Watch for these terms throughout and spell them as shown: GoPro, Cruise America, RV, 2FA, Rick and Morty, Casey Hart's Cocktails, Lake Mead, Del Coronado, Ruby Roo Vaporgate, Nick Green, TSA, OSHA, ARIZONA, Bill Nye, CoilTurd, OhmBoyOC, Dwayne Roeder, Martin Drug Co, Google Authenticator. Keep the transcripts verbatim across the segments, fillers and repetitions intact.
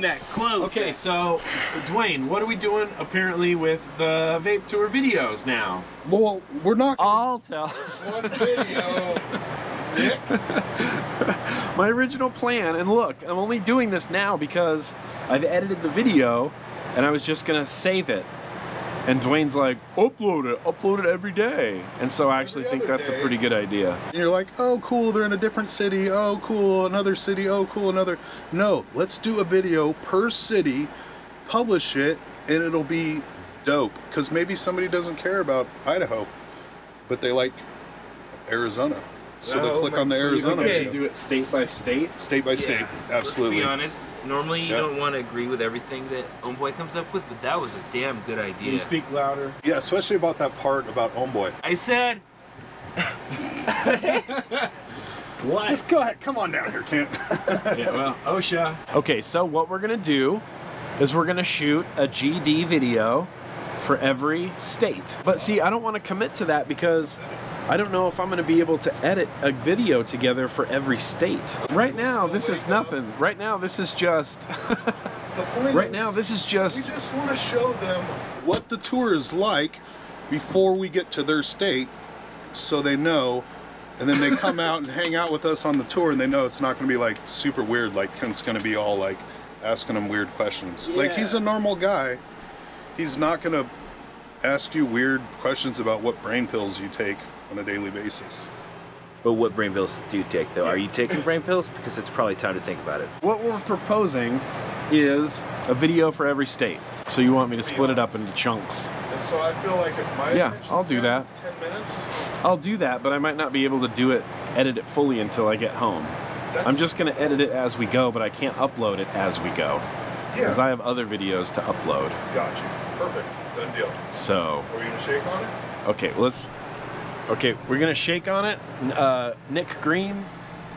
that close. Okay, then. So, Dwayne, what are we doing apparently with the vape tour videos now? Well, we're not. I'll tell. One video. Nick. My original plan, and look, I'm only doing this now because I've edited the video, and I was just gonna save it. And Dwayne's like, upload it, upload it every day. And so I actually think that's a pretty good idea. You're like, oh cool, they're in a different city, oh cool, another city, oh cool, another. No, let's do a video per city, publish it, and it'll be dope. Because maybe somebody doesn't care about Idaho, but they like Arizona. So oh, they'll click on the Arizona. Okay. Do it state by state? State by yeah. state, absolutely. Let's be honest, normally you yeah. don't want to agree with everything that OhmBoy comes up with, but that was a damn good idea. Can you speak louder? Yeah, especially about that part about OhmBoy. I said... What? Just go ahead, come on down here, Kent. Yeah, well, OSHA. Okay, so what we're going to do is we're going to shoot a G D video for every state. But see, I don't want to commit to that because I don't know if I'm gonna be able to edit a video together for every state. Right now, this is nothing. Right now, this is just... Right now, this is just... We just wanna show them what the tour is like before we get to their state, so they know, and then they come out and hang out with us on the tour, and they know it's not gonna be like super weird, like Kent's gonna be all like asking them weird questions. Yeah. Like, he's a normal guy. He's not gonna ask you weird questions about what brain pills you take on a daily basis. But what brain pills do you take though? Are you taking brain pills? Because it's probably time to think about it. What we're proposing is a video for every state. So you want me to split it up into chunks. And so I feel like if my yeah, I'll do that. ten minutes, I'll do that, but I might not be able to do it, edit it fully until I get home. That's I'm just gonna edit it as we go, but I can't upload it as we go. Because yeah. I have other videos to upload. Gotcha, perfect, done deal. So. Are we gonna shake on it? Okay, let's. Okay, we're gonna shake on it. Uh, Nick Green,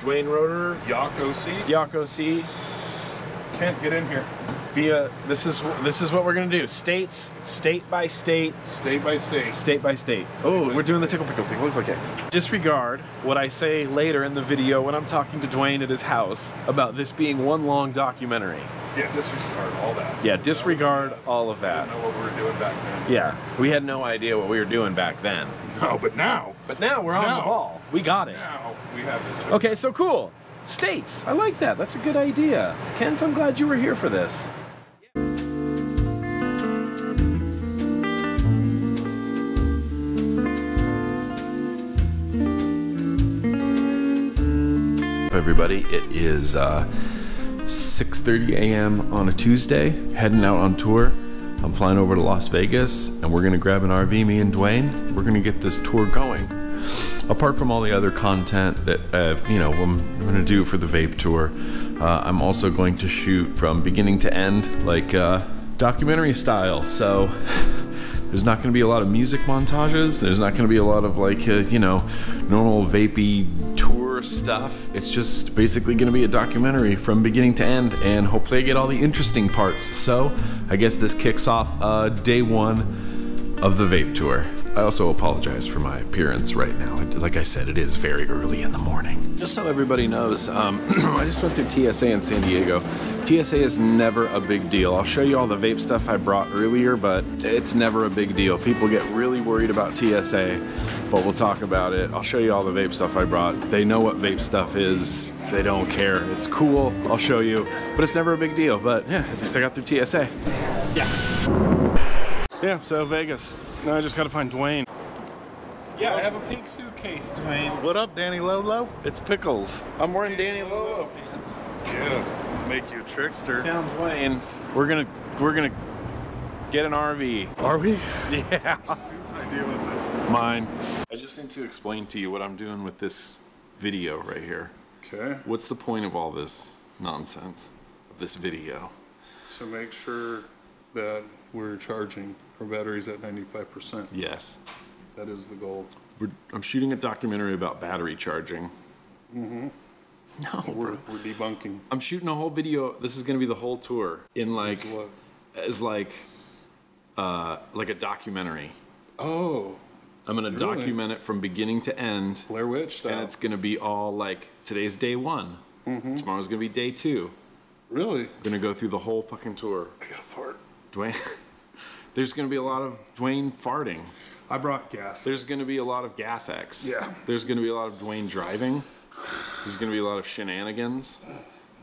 Dwayne Roeder, Yak O C, Yak O C. Can't get in here. Be a. This is this is what we're gonna do. States, state by state, state by state, state by state. State oh, by we're state. Doing the tickle pickle thing. Look, okay. Disregard what I say later in the video when I'm talking to Dwayne at his house about this being one long documentary. Yeah, disregard all that. Yeah, disregard that all of that. We didn't know what we were doing back then. Yeah, we had no idea what we were doing back then. No, but now. But now we're on now, the ball. We got it. Now we have this. Video. Okay, so cool. States. I like that. That's a good idea. Kent, I'm glad you were here for this. Everybody, it is... Uh, six thirty A M on a Tuesday, heading out on tour. I'm flying over to Las Vegas and we're gonna grab an R V, me and Dwayne. We're gonna get this tour going. Apart from all the other content that I've, you know, I'm gonna do for the vape tour, uh, I'm also going to shoot from beginning to end, like uh, documentary style. So there's not gonna be a lot of music montages. There's not gonna be a lot of like, uh, you know, normal vapey tour stuff. It's just basically going to be a documentary from beginning to end, and hopefully I get all the interesting parts. So I guess this kicks off uh, day one of the vape tour. I also apologize for my appearance right now. Like I said, it is very early in the morning. Just so everybody knows, um, I just went through T S A in San Diego. T S A is never a big deal. I'll show you all the vape stuff I brought earlier, but it's never a big deal. People get really worried about T S A, but we'll talk about it. I'll show you all the vape stuff I brought. They know what vape stuff is. They don't care. It's cool. I'll show you, but it's never a big deal. But yeah, at least I got through T S A. Yeah. Yeah, so Vegas. Now I just gotta find Dwayne. Yeah, I have a pink suitcase, Dwayne. What up, Danny Lolo? It's Pickles. I'm wearing Danny, Danny Lolo, Lolo pants. Yeah, let's make you a trickster. Found Dwayne. We're gonna, we're gonna get an R V. Are we? Yeah. Whose idea was this? Mine. I just need to explain to you what I'm doing with this video right here. Okay. What's the point of all this nonsense? Of this video? To make sure that we're charging. Our battery's at ninety-five percent. Yes. That is the goal. We're, I'm shooting a documentary about battery charging. Mm-hmm. No, we're, we're debunking. I'm shooting a whole video. This is going to be the whole tour in like, as, what? as like, uh, like a documentary. Oh. I'm going to really? document it from beginning to end. Blair Witch style. And it's going to be all like, today's day one. Mm-hmm. Tomorrow's going to be day two. Really? We're gonna go through the whole fucking tour. I gotta fart. Dwayne. There's gonna be a lot of Dwayne farting. I brought gas. There's going to be a lot of gas X. Yeah. There's going to be a lot of Dwayne driving. There's going to be a lot of shenanigans.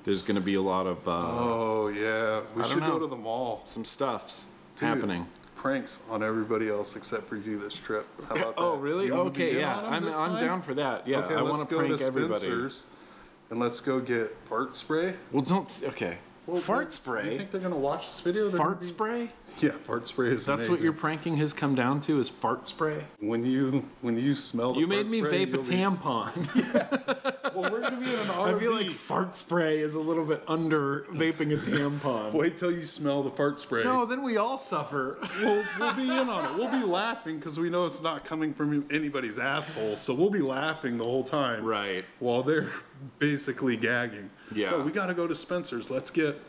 There's going to be a lot of. Uh, oh yeah, we I should go to the mall. Some stuff's Dude, happening. Pranks on everybody else except for you this trip. How about that? Oh really? You okay, yeah. I'm I'm down for that. Yeah. Okay, I want to prank everybody. And let's go get fart spray. Well, don't. Okay. Well, fart spray? You think they're going to watch this video? They're fart be... spray? Yeah, fart spray is That's amazing. What your pranking has come down to is fart spray? When you when you smell the You made me spray, vape a tampon. Be... Yeah. Well, we're going to be in an R V. I feel like fart spray is a little bit under vaping a tampon. Wait till you smell the fart spray. No, then we all suffer. We'll, we'll be in on it. We'll be laughing because we know it's not coming from anybody's asshole. So we'll be laughing the whole time. Right. While they're basically gagging. Yeah. Oh, we got to go to Spencer's. Let's get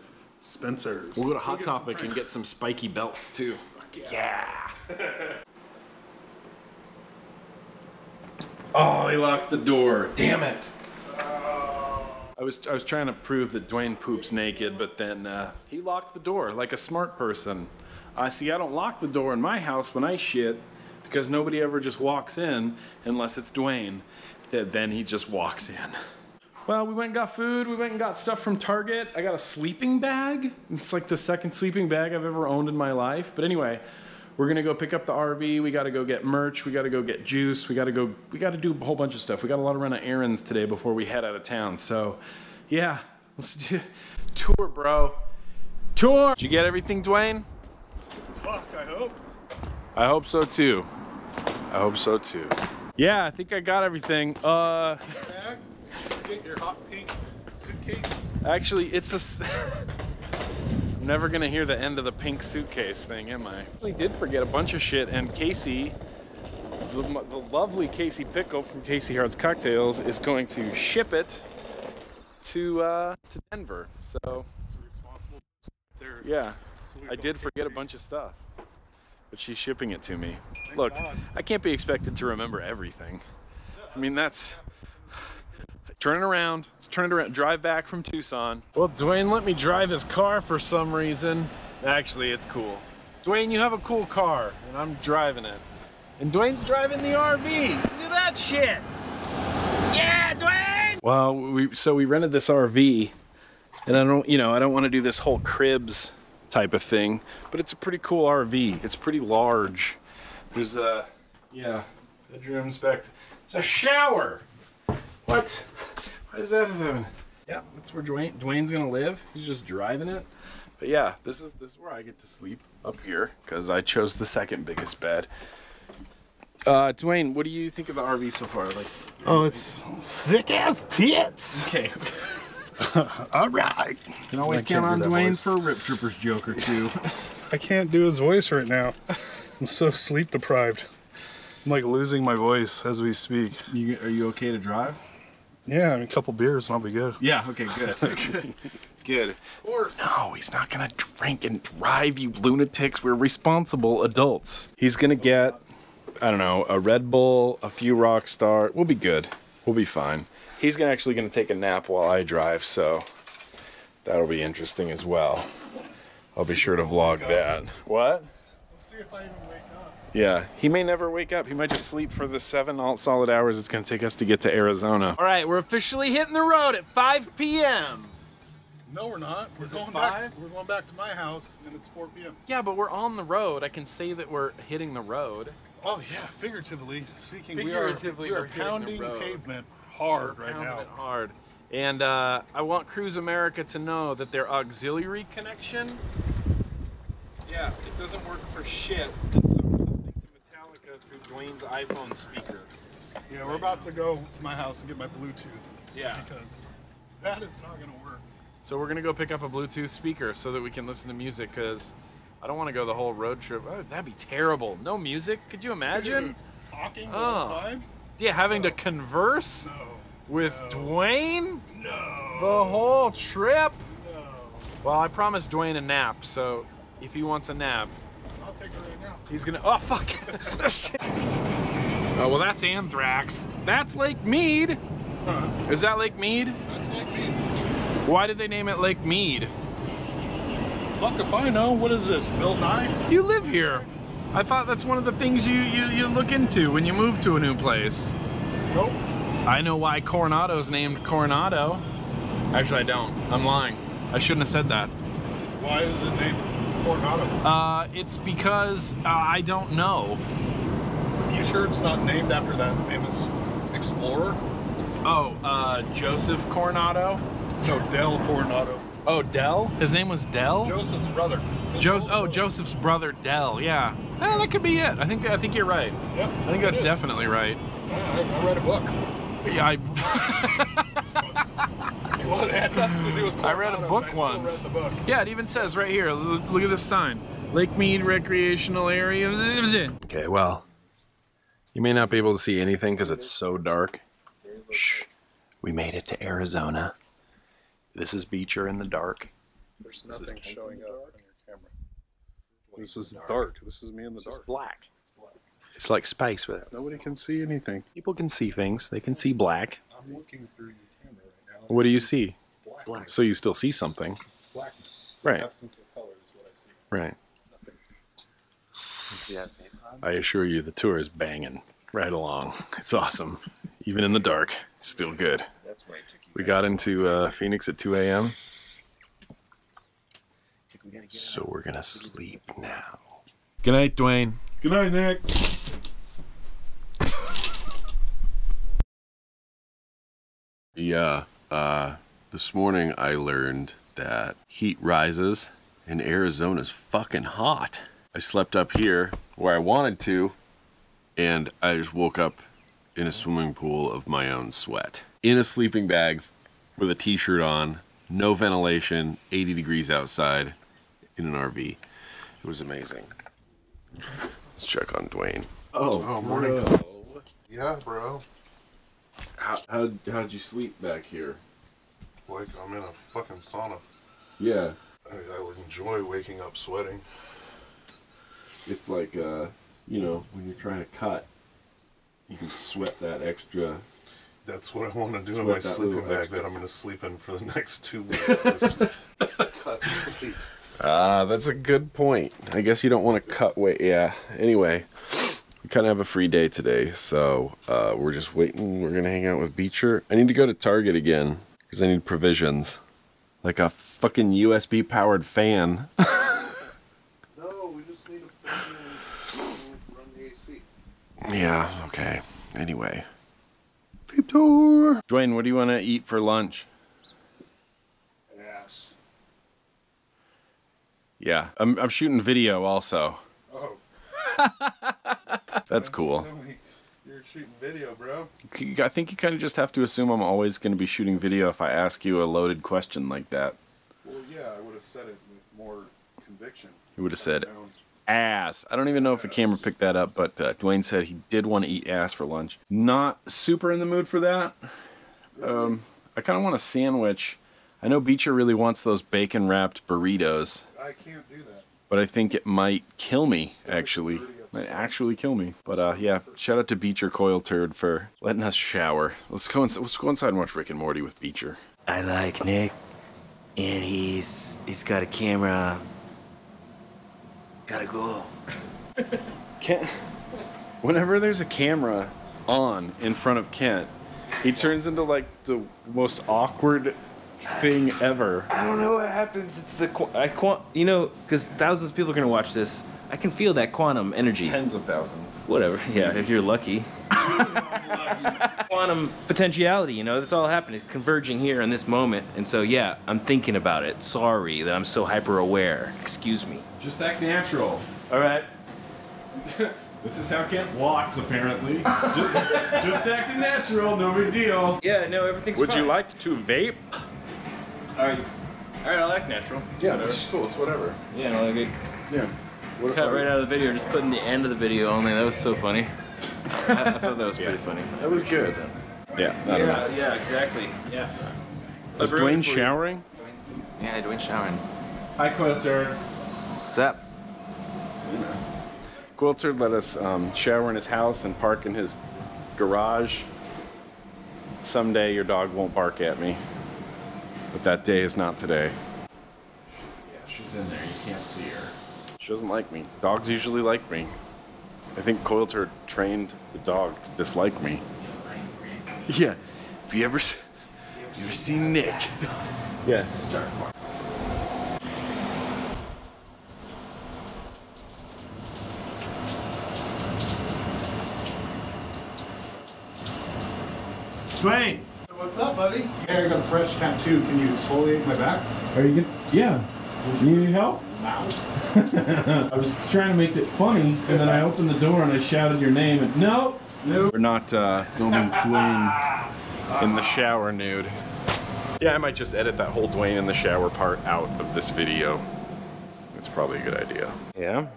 Spencer's. We'll go to Hot Topic and get some spiky belts too. Fuck yeah. Yeah. Oh, he locked the door. Damn it. I was I was trying to prove that Dwayne poops naked, but then uh, he locked the door like a smart person. I uh, see. I don't lock the door in my house when I shit because nobody ever just walks in unless it's Dwayne. That then he just walks in. Well, we went and got food. We went and got stuff from Target. I got a sleeping bag. It's like the second sleeping bag I've ever owned in my life. But anyway, we're gonna go pick up the R V. We gotta go get merch. We gotta go get juice. We gotta go. We gotta do a whole bunch of stuff. We got a lot of run of errands today before we head out of town. So, yeah, let's do tour, bro. Tour. Did you get everything, Dwayne? Fuck, I hope. I hope so too. I hope so too. Yeah, I think I got everything. Uh. Get your hot pink suitcase. Actually, it's a. I'm never gonna hear the end of the pink suitcase thing, am I? I actually did forget a bunch of shit, and Casey, the, the lovely Casey Pickle from Casey Hart's Cocktails, is going to ship it to uh, to Denver. So. It's responsible. There. Yeah, so I did forget Casey. a bunch of stuff, but she's shipping it to me. Thank Look, God. I can't be expected to remember everything. I mean, that's. Turn it around. Let's turn it around. Drive back from Tucson. Well, Dwayne let me drive his car for some reason. Actually, it's cool. Dwayne, you have a cool car, and I'm driving it. And Dwayne's driving the R V. Look at that shit. Yeah, Dwayne! Well, we, so we rented this R V, and I don't, you know, I don't want to do this whole cribs type of thing, but it's a pretty cool R V. It's pretty large. There's a, yeah, bedrooms back. There's a shower. What? What is that doing? Yeah, that's where Dwayne, Dwayne's gonna live. He's just driving it. But yeah, this is this is where I get to sleep up here because I chose the second biggest bed. Uh, Dwayne, what do you think of the R V so far? Like, oh, it's sick ass tits. Okay. All right. You can always count on Dwayne voice. for a Rip Troopers joke or two. I can't do his voice right now. I'm so sleep deprived. I'm like losing my voice as we speak. You, are you okay to drive? Yeah, I mean, a couple beers and I'll be good. Yeah, okay, good. good. good. Of course. No, he's not going to drink and drive, you lunatics. We're responsible adults. He's going to get, I don't know, a Red Bull, a few rock star. We'll be good. We'll be fine. He's gonna, actually going to take a nap while I drive, so that'll be interesting as well. I'll be sure to vlog that. What? Let's see if I even wake up. Yeah, he may never wake up. He might just sleep for the seven solid hours it's gonna take us to get to Arizona. All right, we're officially hitting the road at five P M No, we're not. We're going back. We're going back to my house, and it's four P M Yeah, but we're on the road. I can say that we're hitting the road. Oh yeah, figuratively speaking, figuratively, we are, we are we're pounding the pavement hard we're right now. It hard. And uh, I want Cruise America to know that their auxiliary connection, yeah, it doesn't work for shit. It's through Dwayne's iPhone speaker. Yeah, we're about to go to my house and get my Bluetooth. Yeah. Because that is not going to work. So we're going to go pick up a Bluetooth speaker so that we can listen to music because I don't want to go the whole road trip. Oh, that'd be terrible. No music? Could you imagine? Talking oh. all the time? Yeah, having no. to converse no. with no. Dwayne? No. The whole trip? No. Well, I promised Dwayne a nap, so if he wants a nap, I'll take it right now. He's gonna, oh fuck. Oh, well that's anthrax. That's Lake Mead. Huh. Is that Lake Mead? That's Lake Mead. Why did they name it Lake Mead? Fuck if I know. What is this, Bill Nye? You live here. I thought that's one of the things you, you, you look into when you move to a new place. Nope. I know why Coronado's named Coronado. Actually, I don't. I'm lying. I shouldn't have said that. Why is it named Coronado? Uh, it's because uh, I don't know. Are you sure it's not named after that famous explorer? Oh, uh, Joseph Coronado? No, Del Coronado. Oh, Del? His name was Del? Joseph's brother. Joseph. Oh, Joseph's brother, Del. Yeah. Eh, that could be it. I think I think you're right. Yep. I think that's is. definitely right. Yeah, I, I read a book. Yeah, I. Well, it had nothing to do with Coronado, I read a book once. Read the book. Yeah, it even says right here. Look at this sign: Lake Mead Recreational Area. Okay, well, you may not be able to see anything because it's so dark. Shh. We made it to Arizona. This is Beecher in the dark. There's nothing this is showing up on your camera. This is dark. dark. This is me in the this dark. It's black. It's like space with it. Nobody can see anything. People can see things. They can see black. I'm looking through your camera right now. What do you see? Black. So you still see something. Blackness. Right. The absence of color is what I see. Right. Nothing. You see that? I assure you, the tour is banging right along. It's awesome. Even in the dark, it's still good. That's why I took you. We got into uh, Phoenix at two A M So we're gonna sleep now. Good night, Dwayne. Good night, Nick. Yeah, uh, this morning I learned that heat rises and Arizona's fucking hot. I slept up here where I wanted to, and I just woke up in a swimming pool of my own sweat. In a sleeping bag with a t-shirt on, no ventilation, eighty degrees outside, in an R V. It was amazing. Let's check on Dwayne. Oh, oh morning. Bro. Yeah, bro. How, how, how'd you sleep back here? Like, I'm in a fucking sauna. Yeah. I, I enjoy waking up sweating. It's like, uh, you know, when you're trying to cut, you can sweat that extra... That's what I want to do in my sleeping bag that I'm going to sleep in for the next two weeks. Ah, uh, that's a good point. I guess you don't want to cut weight. Yeah. Anyway, we kind of have a free day today, so uh, we're just waiting. We're going to hang out with Beecher. I need to go to Target again because I need provisions. Like a fucking U S B-powered fan. No, we just need a fan to run the A C. Yeah, okay. Anyway. Door. Dwayne, what do you want to eat for lunch? Ass. Yeah, I'm, I'm shooting video also. Oh. That's cool. You're shooting video, bro. I think you kind of just have to assume I'm always going to be shooting video if I ask you a loaded question like that. Well, yeah, I would have said it with more conviction. You would have said known. Ass. I don't even know if the camera picked that up, but uh, Dwayne said he did want to eat ass for lunch. Not super in the mood for that. Um, I kind of want a sandwich. I know Beecher really wants those bacon-wrapped burritos. I can't do that. But I think it might kill me, actually. It might actually kill me. But uh, yeah, shout out to Beecher Coil Turd for letting us shower. Let's go, let's go inside and watch Rick and Morty with Beecher. I like Nick, and he's he's got a camera. Gotta go. Kent, whenever there's a camera on in front of Kent, he turns into like the most awkward thing ever. I don't know what happens. It's the I quant, you know, because thousands of people are gonna watch this. I can feel that quantum energy. Tens of thousands. Whatever. Yeah, if you're lucky. Quantum potentiality, you know, that's all happening. It's converging here in this moment, and so yeah, I'm thinking about it. Sorry that I'm so hyper aware. Excuse me. Just act natural. All right. This is how Kent walks, apparently. just, just acting natural, no big deal. Yeah, no, everything's Would fine. Would you like to vape? All right. All right, I'll act natural. Yeah, that's cool. It's whatever. Yeah, no, like it. Yeah. What Cut right out of the video. Just putting the end of the video only. That was so funny. I, I thought that was pretty yeah. funny. That was good. Yeah. I don't yeah. Know. Yeah. Exactly. Yeah. Was Dwayne showering? You. Yeah, Dwayne showering. Hi, Quilter. What's up? Yeah. Quilter let us um, shower in his house and park in his garage. Someday your dog won't bark at me. But but that day is not today. She's, yeah, she's in there. You can't see her. She doesn't like me. Dogs usually like me. I think Coil Turd trained the dog to dislike me. Yeah. Have you ever, have you ever seen, seen Nick? Yeah. Start. Dwayne! What's up, buddy? Yeah, I got a fresh tattoo. Can you exfoliate my back? Are you good? Yeah. Need any help? No. I was trying to make it funny, and then I opened the door and I shouted your name, and no! No. We're not uh, filming Dwayne in the shower nude. Yeah, I might just edit that whole Dwayne in the shower part out of this video. It's probably a good idea. Yeah?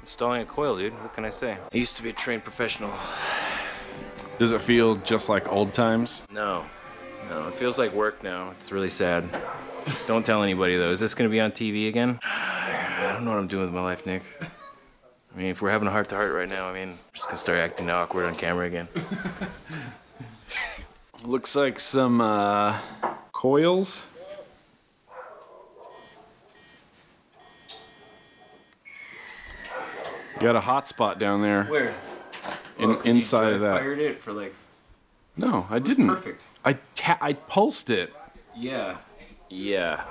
Installing a coil, dude. What can I say? I used to be a trained professional. Does it feel just like old times? No. No, it feels like work now. It's really sad. Don't tell anybody, though. Is this going to be on T V again? I don't know what I'm doing with my life, Nick. I mean, if we're having a heart-to-heart right now, I mean, I'm just going to start acting awkward on camera again. Looks like some, uh, coils. You got a hot spot down there. Where? In, oh, inside you of that. Fired it for like. No, I didn't. Perfect. I ta I pulsed it. Yeah, yeah.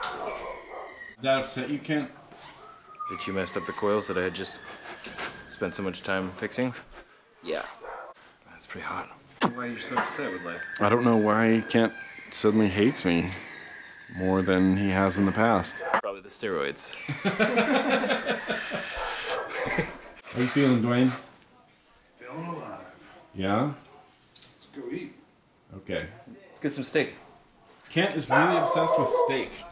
Did that upset you, Kent? That you messed up the coils that I had just spent so much time fixing? Yeah. That's pretty hot. Why are you so upset with life? I don't know why Kent suddenly hates me more than he has in the past. Probably the steroids. How you feeling, Dwayne? Feeling alive. Yeah? Let's go eat. Okay. Let's get some steak. Kent is really obsessed with steak.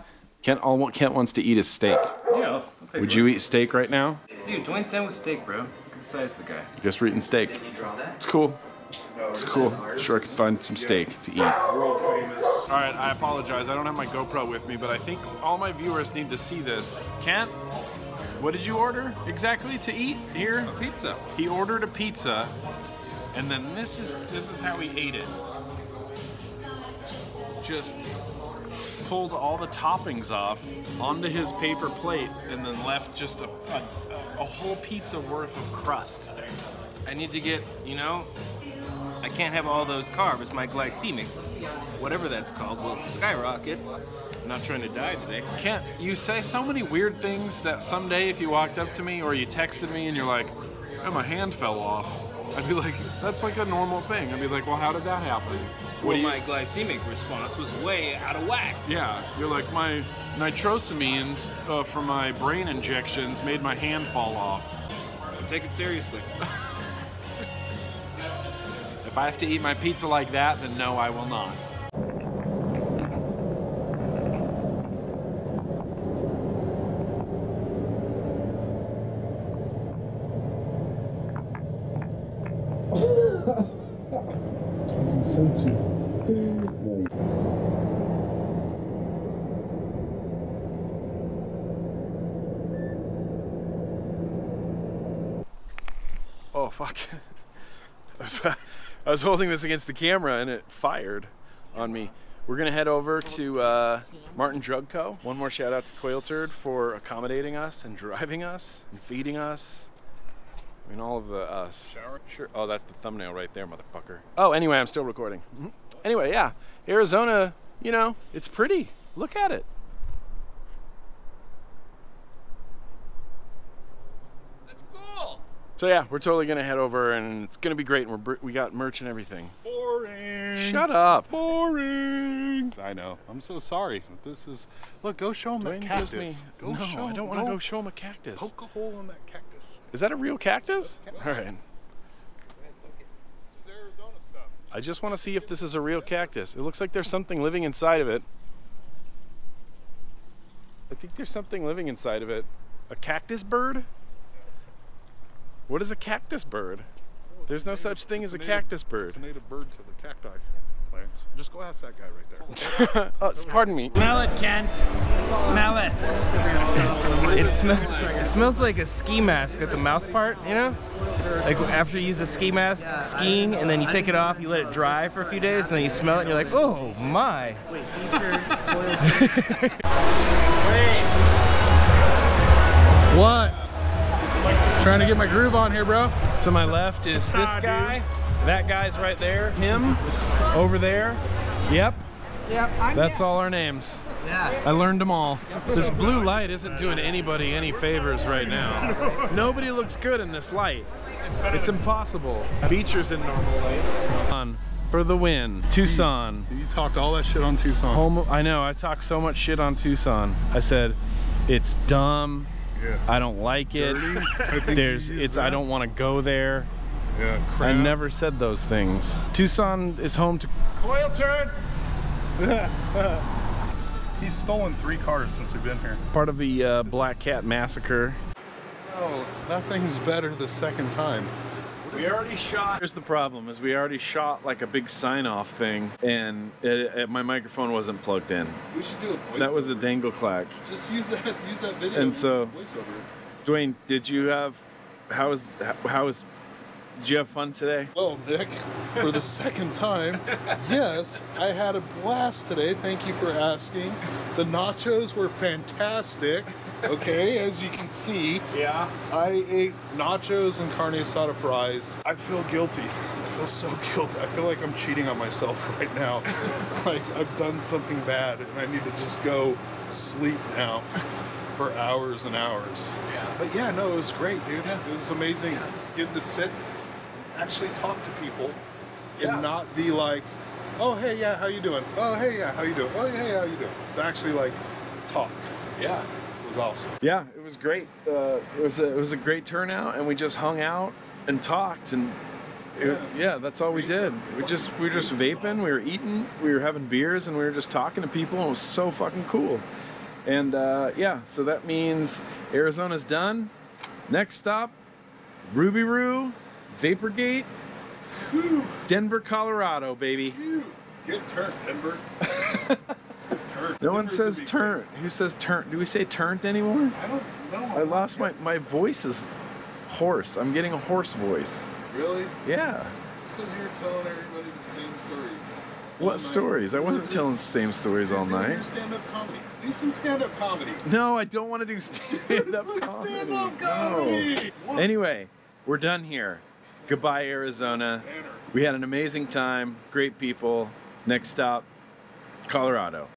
Kent, all what Kent wants to eat is steak. Yeah. Would you eat steak right now? Dude, Dwayne said with steak, bro. Look at the size of the guy. I guess we're eating steak. It's cool. It's cool. I'm sure I could find some steak to eat. Alright, I apologize. I don't have my GoPro with me, but I think all my viewers need to see this. Kent? What did you order exactly to eat here? A pizza. He ordered a pizza, and then this is this is how he ate it. Just pulled all the toppings off onto his paper plate, and then left just a a, a whole pizza worth of crust. I need to get, you know, I can't have all those carbs. My glycemic, whatever that's called, will skyrocket. I'm not trying to die today. Kent, you say so many weird things that someday if you walked up to me or you texted me and you're like, oh, my hand fell off, I'd be like, that's like a normal thing. I'd be like, well, how did that happen? What well, you... my glycemic response was way out of whack. Yeah, you're like, my nitrosamines uh, from my brain injections made my hand fall off. Take it seriously. If I have to eat my pizza like that, then no, I will not. Oh, fuck. I was, I was holding this against the camera and it fired on me. We're gonna head over to uh, Martin Drug Co. One more shout out to Coil Turd for accommodating us and driving us and feeding us. I mean, all of the us. Shower? Sure. Oh, that's the thumbnail right there, motherfucker. Oh, anyway, I'm still recording. Mm-hmm. Anyway, yeah, Arizona, you know, it's pretty. Look at it. That's cool. So yeah, we're totally gonna head over, and it's gonna be great. And we're we got merch and everything. Boring. Shut up. Boring. I know. I'm so sorry. This is. Look, go show him Dwayne the cactus. Me, go no, show, I don't want to go, go show him a cactus. Poke a hole in that cactus. Is that a real cactus? All right. This is Arizona stuff. I just want to see if this is a real cactus. It looks like there's something living inside of it. I think there's something living inside of it. A cactus bird? What is a cactus bird? There's no such thing as a cactus bird. It's a native bird to the cacti plant. experience. Just go ask that guy right there. Oh, pardon me. Smell it, Kent. Smell it. It, sm it smells like a ski mask at the mouth part, you know? Like after you use a ski mask, skiing, and then you take it off, you let it dry for a few days, and then you smell it, and you're like, oh my. What? Trying to get my groove on here, bro. To my left is this guy. That guy's right there. Him. Over there. Yep. Yep. That's all our names. Yeah. I learned them all. This blue light isn't doing anybody any favors right now. Nobody looks good in this light. It's impossible. Beecher's in normal light. For the win. Tucson. You, you talked all that shit on Tucson. Home, I know. I talked so much shit on Tucson. I said, it's dumb. Yeah. I don't like it. I There's, it's. That. I don't want to go there. Yeah, crap. I never said those things. Tucson is home to coil turn. He's stolen three cars since we've been here. Part of the uh, Black Cat Massacre. Oh, nothing's better the second time. We already shot. Here's the problem: is we already shot like a big sign-off thing, and it, it, my microphone wasn't plugged in. We should do a voiceover. That was a dangle clack. Just use that. Use that video. And so, Dwayne, did you have? How was? How was? Did you have fun today? Well, Nick, for the second time, yes, I had a blast today. Thank you for asking. The nachos were fantastic. Okay, as you can see, yeah, I ate nachos and carne asada fries. I feel guilty. I feel so guilty. I feel like I'm cheating on myself right now. Like I've done something bad and I need to just go sleep now for hours and hours. Yeah. But yeah, no, it was great, dude. Yeah. It was amazing. Yeah. Getting to sit. Actually talk to people yeah. and not be like, oh hey yeah, how you doing? Oh hey yeah, how you doing? Oh hey yeah, how you doing? To actually like talk. Yeah, it was awesome. Yeah, it was great. Uh, it was a, it was a great turnout, and we just hung out and talked, and it, yeah. yeah, that's all we did. We just we were just vaping, we were eating, we were having beers, and we were just talking to people, and it was so fucking cool. And uh, yeah, so that means Arizona's done. Next stop, Ruby Roo. Vaporgate, Denver, Colorado, baby. Get turnt, Denver. Let's get turnt. No one says turnt. Who says turnt? Do we say turnt anymore? I don't know. I lost my, my voice is hoarse. I'm getting a hoarse voice. Really? Yeah. It's because you're telling everybody the same stories. What stories? I wasn't telling the same stories all night. Stand-up comedy. Do some stand-up comedy. No, I don't want to do stand-up comedy. Stand-up comedy. No. Anyway, we're done here. Goodbye, Arizona. We had an amazing time, great people. Next stop, Colorado.